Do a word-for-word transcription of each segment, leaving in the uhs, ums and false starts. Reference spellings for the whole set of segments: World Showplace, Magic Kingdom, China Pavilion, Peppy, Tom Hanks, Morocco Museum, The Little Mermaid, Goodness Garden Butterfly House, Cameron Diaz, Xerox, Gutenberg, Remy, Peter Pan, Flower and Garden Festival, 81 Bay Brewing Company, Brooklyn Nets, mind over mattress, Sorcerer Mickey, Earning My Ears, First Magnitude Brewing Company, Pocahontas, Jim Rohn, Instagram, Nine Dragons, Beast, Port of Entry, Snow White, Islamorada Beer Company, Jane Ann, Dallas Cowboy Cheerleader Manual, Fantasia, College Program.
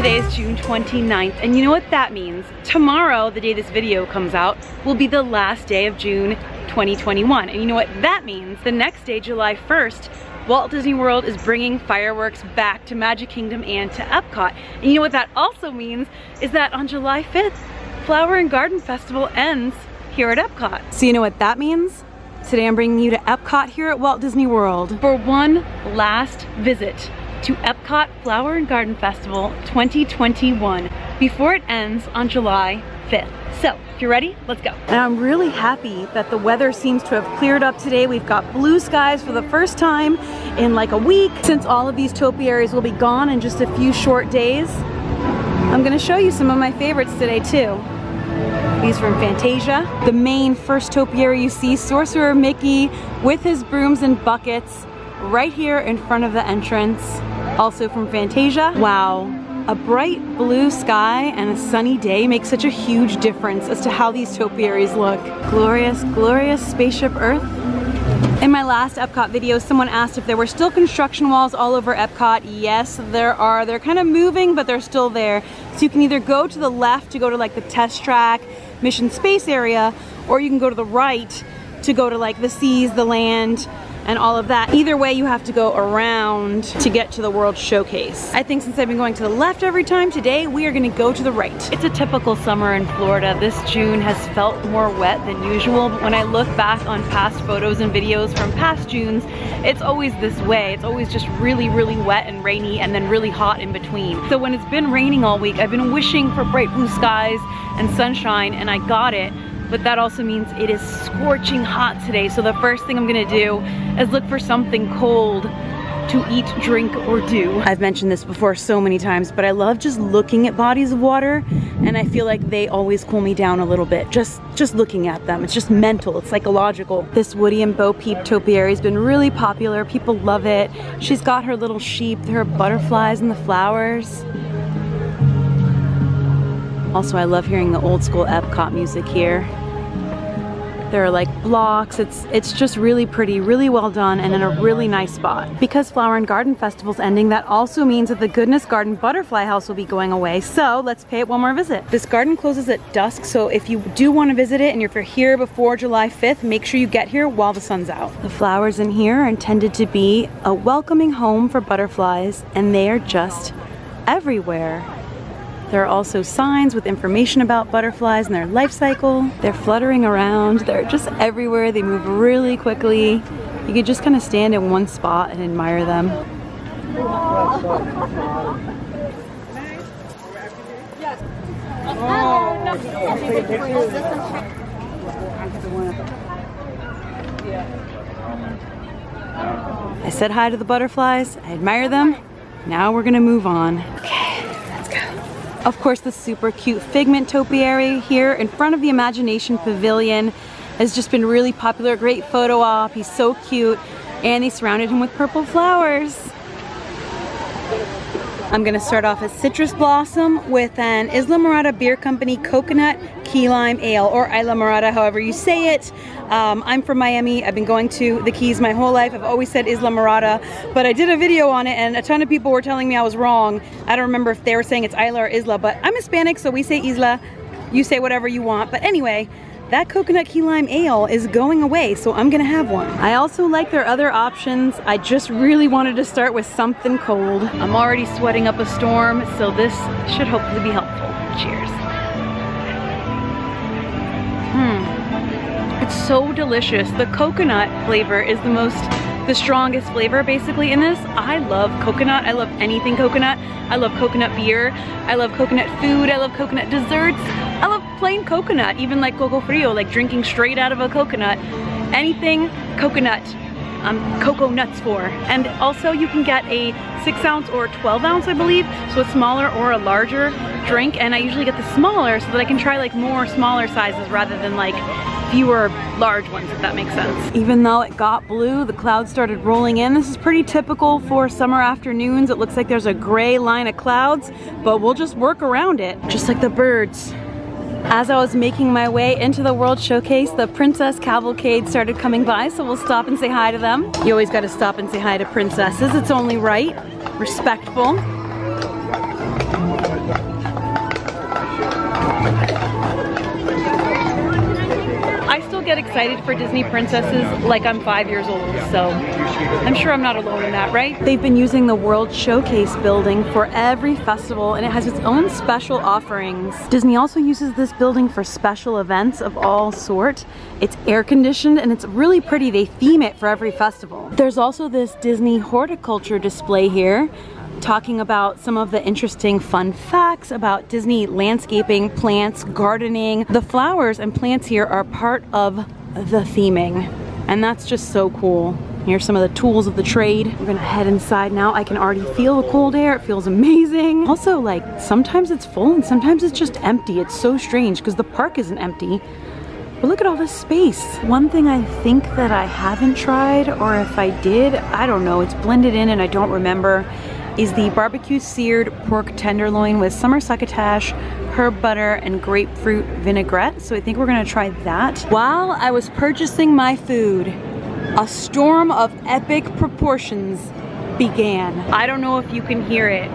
Today is June twenty-ninth, and you know what that means. Tomorrow, the day this video comes out, will be the last day of June twenty twenty-one. And you know what that means? The next day, July first, Walt Disney World is bringing fireworks back to Magic Kingdom and to Epcot. And you know what that also means is that on July fifth, Flower and Garden Festival ends here at Epcot. So you know what that means? Today I'm bringing you to Epcot here at Walt Disney World for one last visit to Epcot Flower and Garden Festival twenty twenty-one before it ends on July fifth. So, if you're ready, let's go. And I'm really happy that the weather seems to have cleared up today. We've got blue skies for the first time in like a week, since all of these topiaries will be gone in just a few short days. I'm gonna show you some of my favorites today too. These from Fantasia. The main first topiary you see, Sorcerer Mickey with his brooms and buckets right here in front of the entrance. Also from Fantasia. Wow, a bright blue sky and a sunny day makes such a huge difference as to how these topiaries look. Glorious, glorious Spaceship Earth. In my last Epcot video, someone asked if there were still construction walls all over Epcot. Yes, there are. They're kind of moving, but they're still there. So you can either go to the left to go to like the Test Track, Mission Space area, or you can go to the right to go to like the Seas, the Land, and all of that. Either way, you have to go around to get to the World Showcase. I think since I've been going to the left every time, today we are gonna go to the right. It's a typical summer in Florida. This June has felt more wet than usual, but when I look back on past photos and videos from past Junes, it's always this way. It's always just really, really wet and rainy and then really hot in between. So when it's been raining all week, I've been wishing for bright blue skies and sunshine, and I got it. But that also means it is scorching hot today. So the first thing I'm gonna do is look for something cold to eat, drink, or do. I've mentioned this before so many times, but I love just looking at bodies of water, and I feel like they always cool me down a little bit. Just just looking at them. It's just mental, it's psychological. This Woody and Bo Peep topiary has been really popular. People love it. She's got her little sheep, her butterflies and the flowers. Also, I love hearing the old school Epcot music here. There are like blocks, it's it's just really pretty, really well done, and in a really nice spot. Because Flower and Garden Festival's ending, that also means that the Goodness Garden Butterfly House will be going away, so let's pay it one more visit. This garden closes at dusk, so if you do want to visit it and if you're here before July fifth, make sure you get here while the sun's out. The flowers in here are intended to be a welcoming home for butterflies, and they are just everywhere. There are also signs with information about butterflies and their life cycle. They're fluttering around, they're just everywhere, they move really quickly. You could just kind of stand in one spot and admire them. I said hi to the butterflies, I admire them, now we're gonna move on. Okay, let's go. Of course, the super cute Figment topiary here in front of the Imagination Pavilion has just been really popular. Great photo op, he's so cute. And they surrounded him with purple flowers. I'm gonna start off as Citrus Blossom with an Islamorada Beer Company Coconut Key Lime Ale, or Islamorada, however you say it. Um, I'm from Miami, I've been going to the Keys my whole life, I've always said Islamorada, but I did a video on it and a ton of people were telling me I was wrong. I don't remember if they were saying it's Isla or Isla, but I'm Hispanic, so we say Isla, you say whatever you want. But anyway, that coconut key lime ale is going away, so I'm gonna have one. I also like their other options. I just really wanted to start with something cold. I'm already sweating up a storm, so this should hopefully be helpful. Cheers. Hmm, it's so delicious. The coconut flavor is the most, the strongest flavor basically in this. I love coconut, I love anything coconut. I love coconut beer, I love coconut food, I love coconut desserts. I love plain coconut, even like coco frio, like drinking straight out of a coconut. Anything coconut, um, cocoa nuts for. And also you can get a six ounce or twelve ounce, I believe, so a smaller or a larger drink, and I usually get the smaller so that I can try like more smaller sizes rather than like fewer large ones, if that makes sense. Even though it got blue, the clouds started rolling in. This is pretty typical for summer afternoons. It looks like there's a gray line of clouds, but we'll just work around it, just like the birds. As I was making my way into the World Showcase, the Princess Cavalcade started coming by, so we'll stop and say hi to them. You always gotta stop and say hi to princesses, it's only right. Respectful. I still get excited for Disney princesses like I'm five years old, so I'm sure I'm not alone in that, right? They've been using the World Showcase building for every festival, and it has its own special offerings. Disney also uses this building for special events of all sorts. It's air conditioned and it's really pretty. They theme it for every festival. There's also this Disney horticulture display here, talking about some of the interesting fun facts about Disney landscaping, plants, gardening. The flowers and plants here are part of the theming, and that's just so cool. Here's some of the tools of the trade. We're gonna head inside now. I can already feel the cold air. It feels amazing. Also, like, sometimes it's full and sometimes it's just empty. It's so strange because the park isn't empty. But look at all this space. One thing I think that I haven't tried, or if I did, I don't know, it's blended in and I don't remember, is the barbecue seared pork tenderloin with summer succotash, herb butter, and grapefruit vinaigrette. So I think we're gonna try that. While I was purchasing my food, a storm of epic proportions began. I don't know if you can hear it,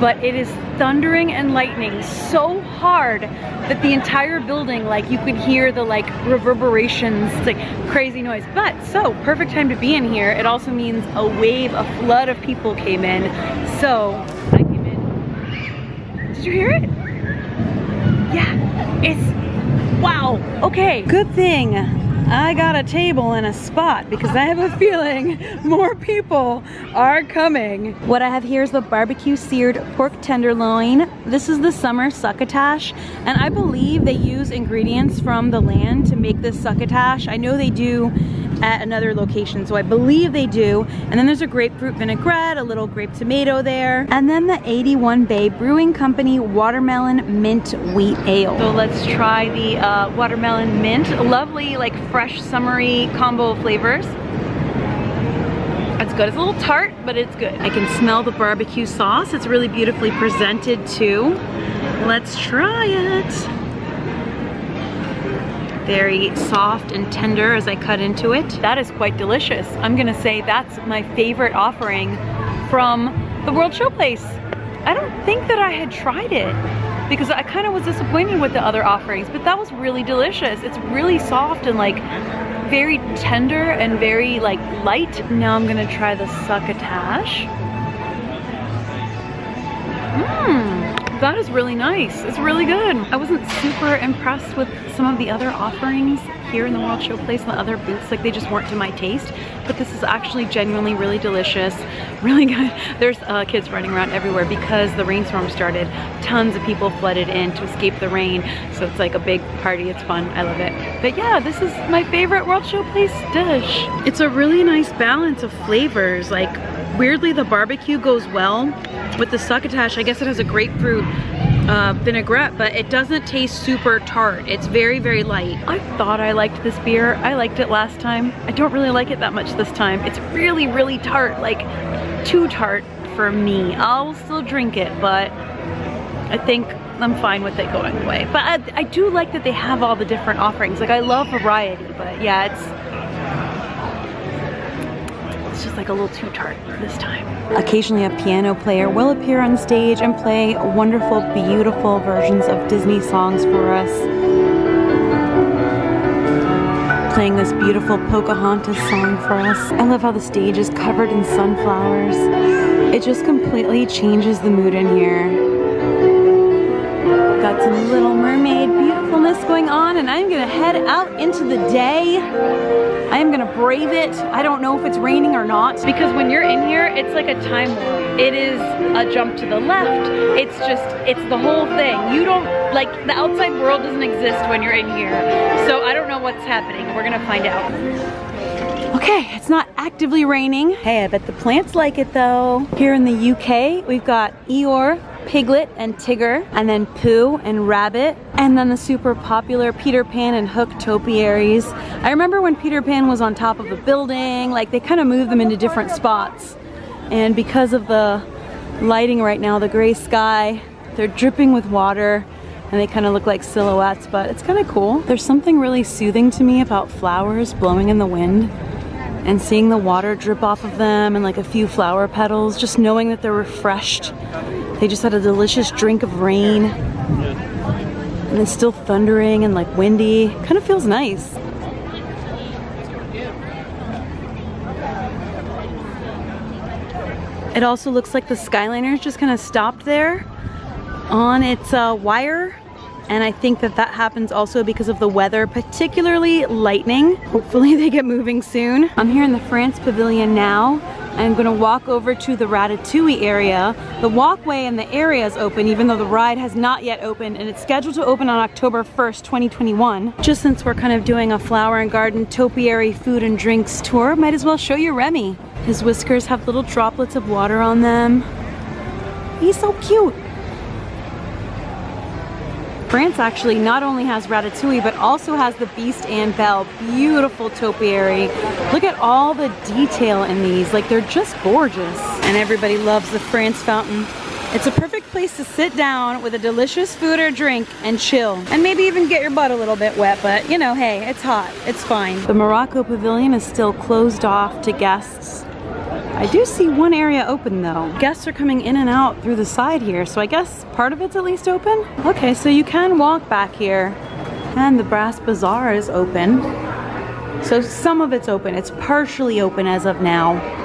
but it is thundering and lightning so hard that the entire building, like, you could hear the, like, reverberations. It's like crazy noise. But so perfect time to be in here. It also means a wave, a flood of people came in. So I came in. Did you hear it? Yeah, it's wow. Okay, good thing I got a table and a spot, because I have a feeling more people are coming. What I have here is the barbecue seared pork tenderloin. This is the summer succotash, and I believe they use ingredients from The Land to make this succotash. I know they do at another location, so I believe they do. And then there's a grapefruit vinaigrette, a little grape tomato there, and then the eighty-one Bay Brewing Company watermelon mint wheat ale. So let's try the uh, watermelon mint. Lovely, like, fresh summery combo of flavors. That's good. It's a little tart, but it's good. I can smell the barbecue sauce. It's really beautifully presented too. Let's try it. Very soft and tender as I cut into it. That is quite delicious. I'm gonna say that's my favorite offering from the World Showplace. I don't think that I had tried it, because I kind of was disappointed with the other offerings, but that was really delicious. It's really soft and, like, very tender and very, like, light. Now I'm gonna try the succotash. Mmm. That is really nice. It's really good. I wasn't super impressed with some of the other offerings here in the World Showplace and the other booths. Like, they just weren't to my taste, but this is actually genuinely really delicious, really good. There's uh, kids running around everywhere because the rainstorm started. Tons of people flooded in to escape the rain, so it's like a big party. It's fun. I love it. But yeah, this is my favorite World Showplace dish. It's a really nice balance of flavors. Like, weirdly, the barbecue goes well with the succotash. I guess it has a grapefruit uh, vinaigrette, but it doesn't taste super tart. It's very, very light. I thought I liked this beer. I liked it last time. I don't really like it that much this time. It's really, really tart, like too tart for me. I'll still drink it, but I think I'm fine with it going away. But I, I do like that they have all the different offerings. Like, I love variety, but yeah, it's It's just like a little too tart this time. Occasionally a piano player will appear on stage and play wonderful, beautiful versions of Disney songs for us. Playing this beautiful Pocahontas song for us. I love how the stage is covered in sunflowers. It just completely changes the mood in here. Got some Little Mermaid beautifulness going on, and I'm gonna head out into the day. I am gonna brave it. I don't know if it's raining or not, because when you're in here, it's like a time warp. It is a jump to the left. It's just, it's the whole thing. You don't, like, the outside world doesn't exist when you're in here. So I don't know what's happening. We're gonna find out. Okay, it's not actively raining. Hey, I bet the plants like it though. Here in the U K, we've got Eeyore, Piglet, and Tigger, and then Pooh and Rabbit, and then the super popular Peter Pan and Hook topiaries. I remember when Peter Pan was on top of the building, like, they kind of moved them into different spots. And because of the lighting right now, the gray sky, they're dripping with water, and they kind of look like silhouettes, but it's kind of cool. There's something really soothing to me about flowers blowing in the wind, and seeing the water drip off of them and, like, a few flower petals, just knowing that they're refreshed. They just had a delicious drink of rain. and it's still thundering and like windy. Kind of feels nice. It also looks like the Skyliner just kind of stopped there on its uh, wire. And I think that that happens also because of the weather, particularly lightning. Hopefully they get moving soon. I'm here in the France Pavilion now. I'm gonna walk over to the Ratatouille area. The walkway in the area is open even though the ride has not yet opened, and it's scheduled to open on October first, twenty twenty-one. Just since we're kind of doing a flower and garden topiary food and drinks tour, might as well show you Remy. His whiskers have little droplets of water on them. He's so cute. France actually not only has Ratatouille, but also has the Beast and Belle. Beautiful topiary. Look at all the detail in these. Like, they're just gorgeous. And everybody loves the France fountain. It's a perfect place to sit down with a delicious food or drink and chill. And maybe even get your butt a little bit wet, but you know, hey, it's hot. It's fine. The Morocco Pavilion is still closed off to guests. I do see one area open though. Guests are coming in and out through the side here, so I guess part of it's at least open? Okay, so you can walk back here. And the Brass Bazaar is open. So some of it's open. It's partially open as of now.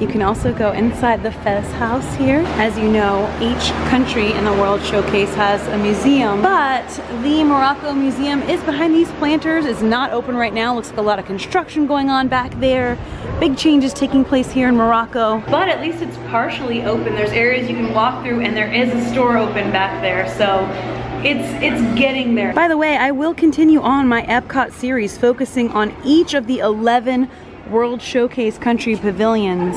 You can also go inside the Fez house here. As you know, each country in the World Showcase has a museum, but the Morocco Museum is behind these planters. It's not open right now. Looks like a lot of construction going on back there. Big changes taking place here in Morocco. But at least it's partially open. There's areas you can walk through, and there is a store open back there, so It's, it's getting there. By the way, I will continue on my Epcot series focusing on each of the eleven World Showcase country pavilions.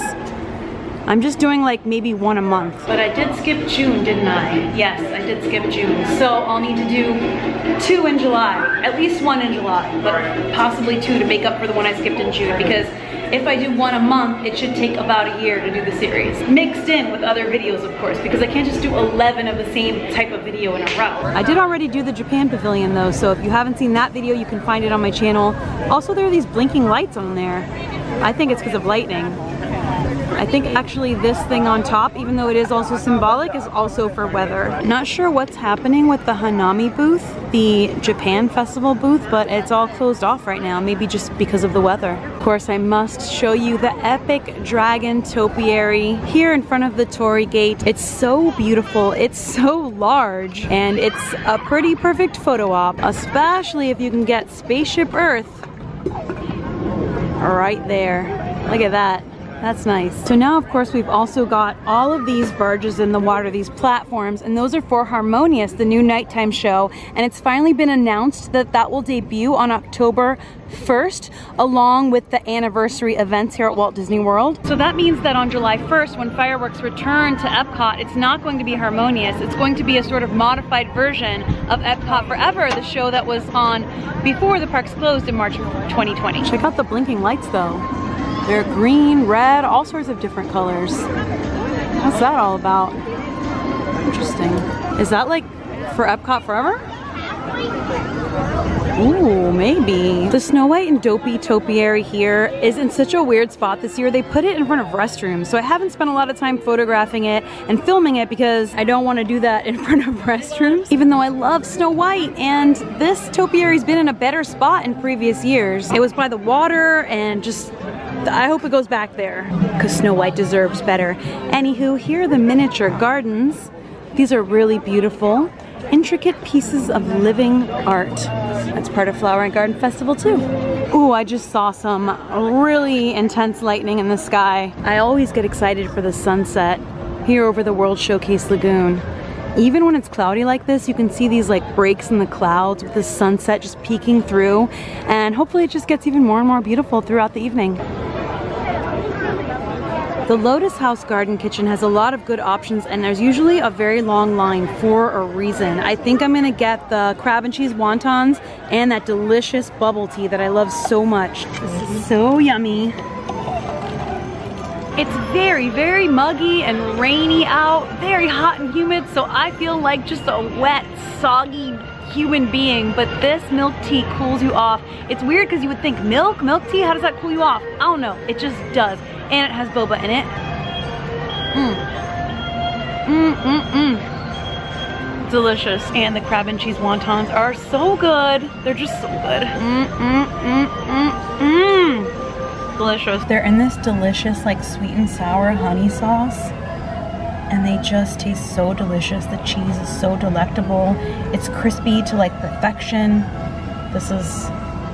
I'm just doing like maybe one a month. But I did skip June, didn't I? Yes, I did skip June. So I'll need to do two in July, at least one in July, but possibly two to make up for the one I skipped in June, because if I do one a month, it should take about a year to do the series. Mixed in with other videos, of course, because I can't just do eleven of the same type of video in a row. I did already do the Japan Pavilion though, so if you haven't seen that video, you can find it on my channel. Also, there are these blinking lights on there. I think it's because of lightning. I think actually this thing on top, even though it is also symbolic, is also for weather. Not sure what's happening with the Hanami booth, the Japan Festival booth, but it's all closed off right now, maybe just because of the weather. Of course, I must show you the epic dragon topiary here in front of the Torii Gate. It's so beautiful, it's so large, and it's a pretty perfect photo op, especially if you can get Spaceship Earth right there. Look at that. That's nice. So now, of course, we've also got all of these barges in the water, these platforms, and those are for Harmonious, the new nighttime show. And it's finally been announced that that will debut on October first, along with the anniversary events here at Walt Disney World. So that means that on July first, when fireworks return to Epcot, it's not going to be Harmonious. It's going to be a sort of modified version of Epcot Forever, the show that was on before the parks closed in March of twenty twenty. Check out the blinking lights, though. They're green, red, all sorts of different colors. What's that all about? Interesting. Is that like for Epcot Forever? Ooh, maybe. The Snow White and Dopey topiary here is in such a weird spot this year. They put it in front of restrooms, so I haven't spent a lot of time photographing it and filming it because I don't want to do that in front of restrooms, even though I love Snow White, and this topiary's been in a better spot in previous years. It was by the water, and just I hope it goes back there, because Snow White deserves better. Anywho, here are the miniature gardens. These are really beautiful, intricate pieces of living art. That's part of Flower and Garden Festival too. Ooh, I just saw some really intense lightning in the sky. I always get excited for the sunset here over the World Showcase Lagoon. Even when it's cloudy like this, you can see these like breaks in the clouds with the sunset just peeking through, and hopefully it just gets even more and more beautiful throughout the evening. The Lotus House Garden Kitchen has a lot of good options, and there's usually a very long line for a reason. I think I'm gonna get the crab and cheese wontons and that delicious bubble tea that I love so much. This is so yummy. It's very, very muggy and rainy out, very hot and humid, so I feel like just a wet, soggy human being, but this milk tea cools you off. It's weird because you would think milk, milk tea, how does that cool you off? I don't know, it just does. And it has boba in it. Mm. Mm, mm, mm. delicious. And the crab and cheese wontons are so good. They're just so good. Mm, mm, mm, mm, mm. Delicious. They're in this delicious like sweet and sour honey sauce. And they just taste so delicious. The cheese is so delectable. It's crispy to like perfection. This is,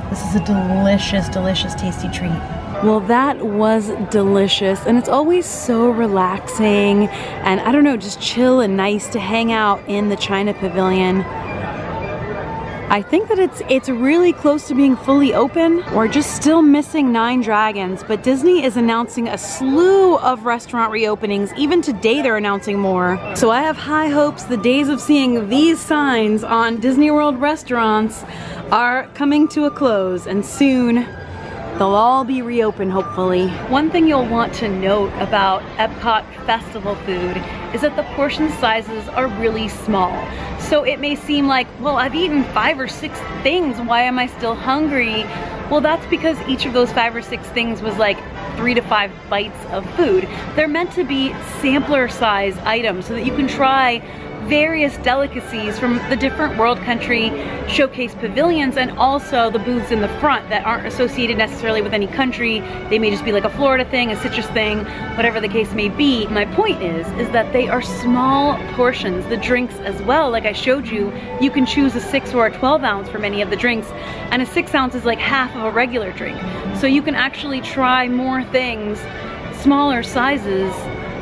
this is a delicious, delicious, tasty treat. Well, that was delicious, and it's always so relaxing and I don't know, just chill and nice to hang out in the China Pavilion. I think that it's it's really close to being fully open. We're just still missing Nine Dragons, but Disney is announcing a slew of restaurant reopenings. Even today they're announcing more. So I have high hopes the days of seeing these signs on Disney World restaurants are coming to a close, and soon they'll all be reopened, hopefully. One thing you'll want to note about Epcot festival food is that the portion sizes are really small. So it may seem like, well, I've eaten five or six things, why am I still hungry? Well, that's because each of those five or six things was like three to five bites of food. They're meant to be sampler size items so that you can try various delicacies from the different World Country Showcase pavilions, and also the booths in the front that aren't associated necessarily with any country. They may just be like a Florida thing, a citrus thing, whatever the case may be. My point is, is that they are small portions. The drinks as well, like I showed you, you can choose a six or a twelve ounce for many of the drinks, and a six ounce is like half of a regular drink. So you can actually try more things, smaller sizes,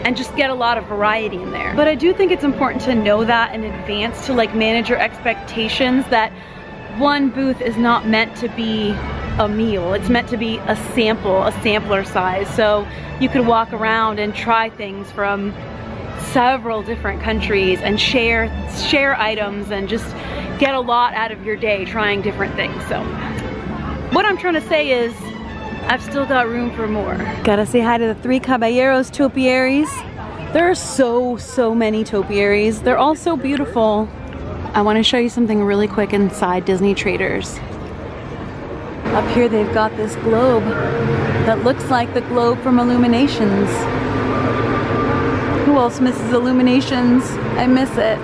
and just get a lot of variety in there. But I do think it's important to know that in advance to like manage your expectations that one booth is not meant to be a meal. It's meant to be a sample, a sampler size. So you could walk around and try things from several different countries and share, share items and just get a lot out of your day trying different things. So what I'm trying to say is, I've still got room for more. Gotta say hi to the three Caballeros topiaries. There are so, so many topiaries. They're all so beautiful. I wanna show you something really quick inside Disney Traders. Up here they've got this globe that looks like the globe from Illuminations. Who else misses Illuminations? I miss it.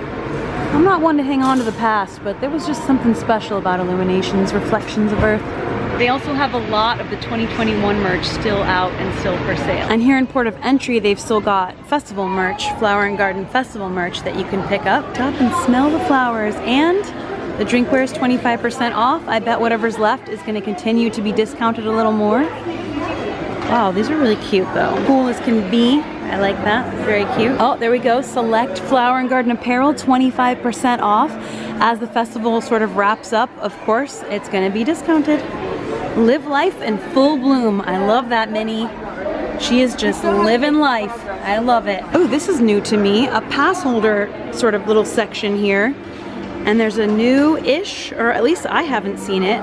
I'm not one to hang on to the past, but there was just something special about Illuminations, Reflections of Earth. They also have a lot of the twenty twenty-one merch still out and still for sale. And here in Port of Entry, they've still got festival merch, Flower and Garden Festival merch that you can pick up. Stop and smell the flowers. And the drinkware is twenty-five percent off. I bet whatever's left is going to continue to be discounted a little more. Wow, these are really cute though. Cool as can be. I like that. Very cute. Oh, there we go. Select flower and garden apparel, twenty-five percent off. As the festival sort of wraps up, of course, it's going to be discounted. Live life in full bloom. I love that Minnie. She is just living life. I love it. Oh, this is new to me. A pass holder sort of little section here. And there's a new-ish, or at least I haven't seen it,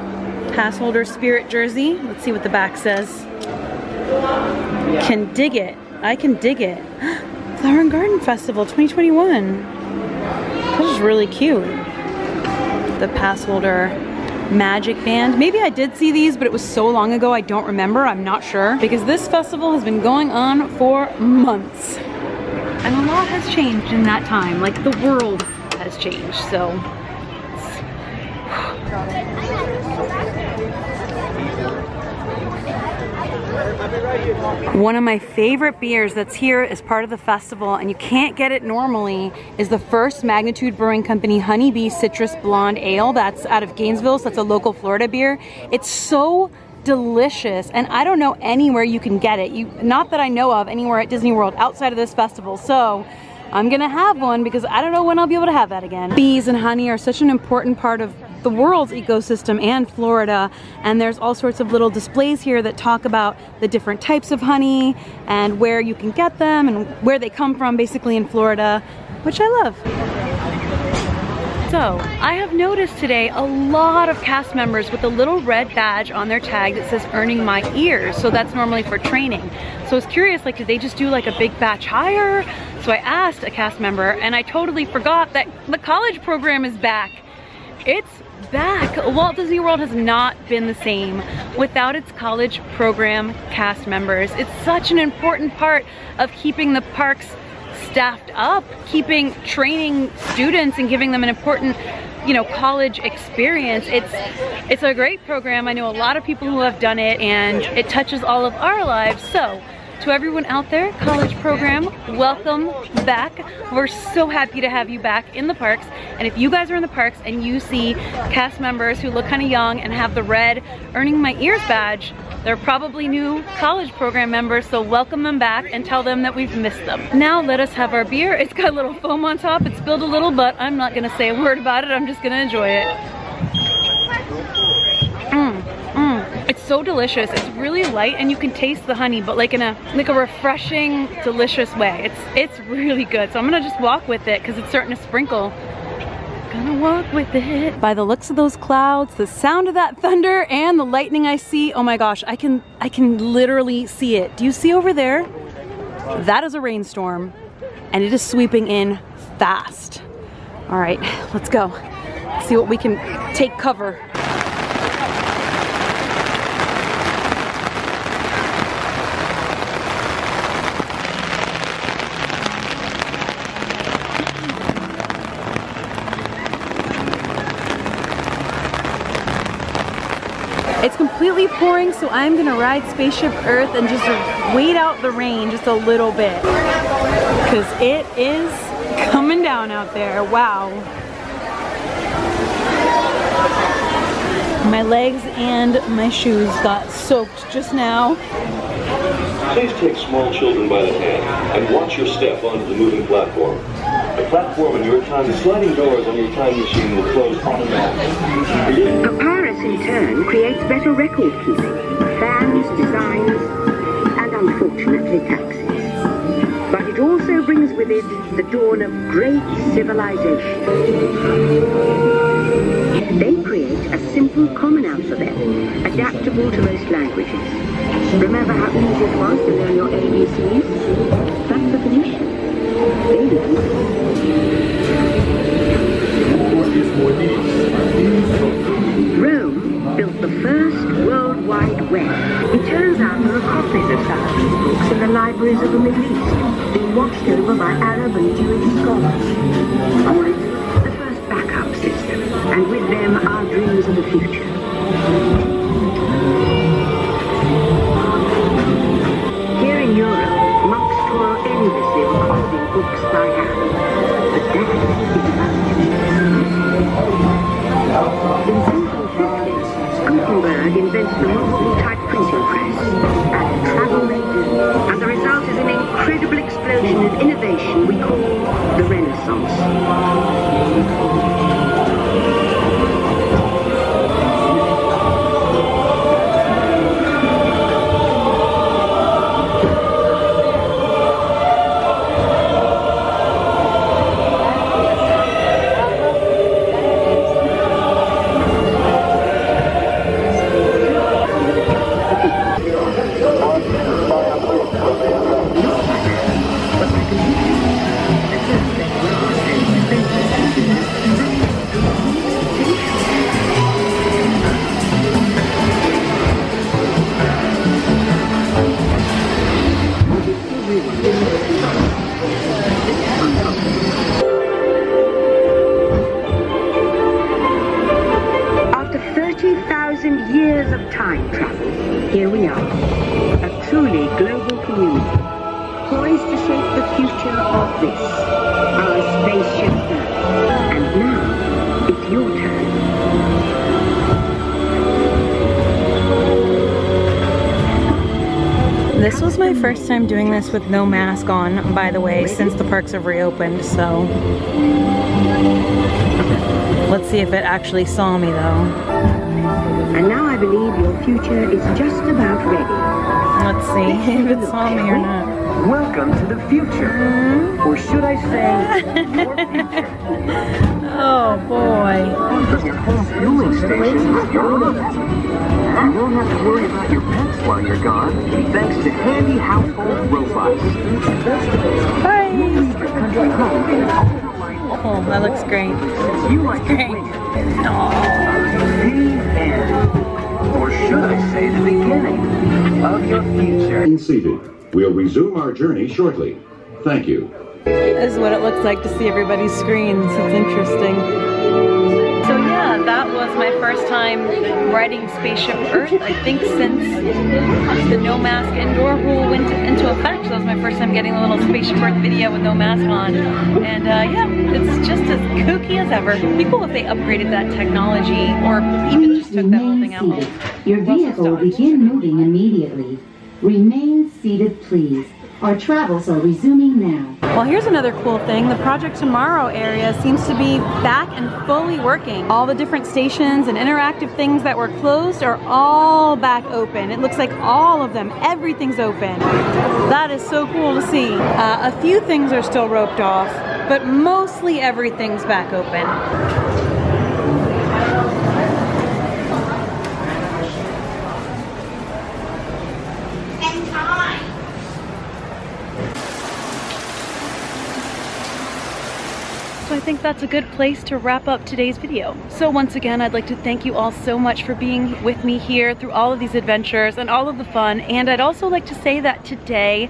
pass holder spirit jersey. Let's see what the back says. Can dig it. I can dig it. Flower and Garden Festival twenty twenty-one. This is really cute. The pass holder Magic Band. Maybe I did see these, but it was so long ago I don't remember. I'm not sure. Because this festival has been going on for months. And a lot has changed in that time. Like the world has changed, so. One of my favorite beers that's here as part of the festival, and you can't get it normally, is the First Magnitude Brewing Company Honeybee Citrus Blonde Ale. That's out of Gainesville, so that's a local Florida beer. It's so delicious, and I don't know anywhere you can get it. You, not that I know of anywhere at Disney World outside of this festival, so I'm gonna have one because I don't know when I'll be able to have that again. Bees and honey are such an important part of the world's ecosystem and Florida, and there's all sorts of little displays here that talk about the different types of honey and where you can get them and where they come from, basically in Florida, which I love. So, I have noticed today a lot of cast members with a little red badge on their tag that says Earning My Ears, so that's normally for training. So I was curious, like, did they just do like a big batch hire? So I asked a cast member, and I totally forgot that the college program is back. It's back. Walt Disney World has not been the same without its college program cast members. It's such an important part of keeping the parks staffed up, keeping training students and giving them an important, you know, college experience. It's it's a great program. I know a lot of people who have done it, and it touches all of our lives. So to everyone out there, College Program, welcome back. We're so happy to have you back in the parks. And if you guys are in the parks and you see cast members who look kind of young and have the red Earning My Ears badge, they're probably new College Program members, so welcome them back and tell them that we've missed them. Now let us have our beer. It's got a little foam on top. It spilled a little, but I'm not gonna say a word about it. I'm just gonna enjoy it. Mm, mm. It's so delicious. It's really light and you can taste the honey, but like in a like a refreshing, delicious way. It's it's really good. So I'm gonna just walk with it because it's starting to sprinkle. Gonna walk with it. By the looks of those clouds, the sound of that thunder, and the lightning I see, oh my gosh, I can I can literally see it. Do you see over there? That is a rainstorm, and it is sweeping in fast. All right, let's go. Let's see what we can take cover. It's completely pouring, so I'm gonna ride Spaceship Earth and just wait out the rain just a little bit, because it is coming down out there. Wow. My legs and my shoes got soaked just now. Please take small children by the hand and watch your step onto the moving platform. The platform and your time, the sliding doors on your time machine will close automatically. Papyrus in turn creates better record keeping, fans, designs, and unfortunately taxes. But it also brings with it the dawn of great civilization. They create a simple common alphabet, adaptable to most languages. Remember how easy it was to learn your A B Cs? That's the Phoenician. Rome built the first World Wide Web. It turns out there are copies of some of these books in the libraries of the Middle East, being watched over by Arab and Jewish scholars. Call it the first backup system, and with them our dreams of the future. Books by hand, but that is about it. In seventeen fifty, Gutenberg invents the modern type printing press, and travel magazine, and the result is an incredible explosion of innovation we call the Renaissance. This was my first time doing this with no mask on, by the way, since the parks have reopened, so let's see if it actually saw me though. And now I believe your future is just about ready. Let's see if it saw me or not. Welcome to the future, mm-hmm. Or should I say, your future. Oh boy. Your home fueling station is your limit. You won't have to worry about your pets while you're gone, thanks to handy household robots. Bye! Oh, that looks great. You like great. Oh. Or should I say the beginning of your future? Seated. We'll resume our journey shortly. Thank you. This is what it looks like to see everybody's screens. It's interesting. So yeah, that was my first time riding Spaceship Earth, I think, since the no mask indoor rule went into effect. That was my first time getting the little Spaceship Earth video with no mask on. And uh, yeah, it's just as kooky as ever. It'd be cool if they upgraded that technology or even just took that whole thing out. Your vehicle will begin moving immediately. Remain seated, please. Our travels are resuming now. Well, here's another cool thing. The Project Tomorrow area seems to be back and fully working. All the different stations and interactive things that were closed are all back open. It looks like all of them, everything's open. That is so cool to see. Uh, a few things are still roped off, but mostly everything's back open. So I think that's a good place to wrap up today's video. So once again, I'd like to thank you all so much for being with me here through all of these adventures and all of the fun. And I'd also like to say that today,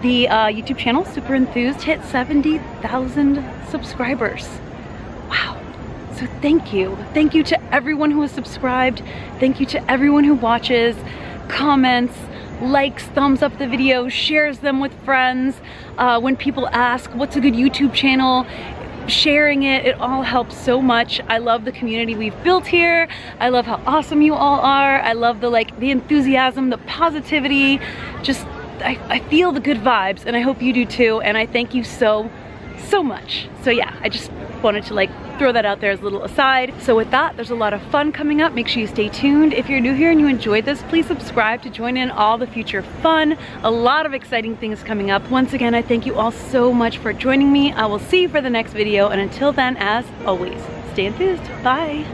the uh, YouTube channel, Super Enthused, hit seventy thousand subscribers. Wow. So thank you. Thank you to everyone who has subscribed. Thank you to everyone who watches, comments, likes, thumbs up the video, shares them with friends. Uh, when people ask, what's a good YouTube channel? Sharing it, it all helps so much. I love the community we've built here. I love how awesome you all are. I love the like the enthusiasm, the positivity. Just, I, I feel the good vibes, and I hope you do too, and I thank you so, so much. So yeah, I just wanted to like throw that out there as a little aside. So with that, there's a lot of fun coming up. Make sure you stay tuned. If you're new here and you enjoyed this, please subscribe to join in all the future fun. A lot of exciting things coming up. Once again, I thank you all so much for joining me. I will see you for the next video, and until then, as always, stay enthused. Bye.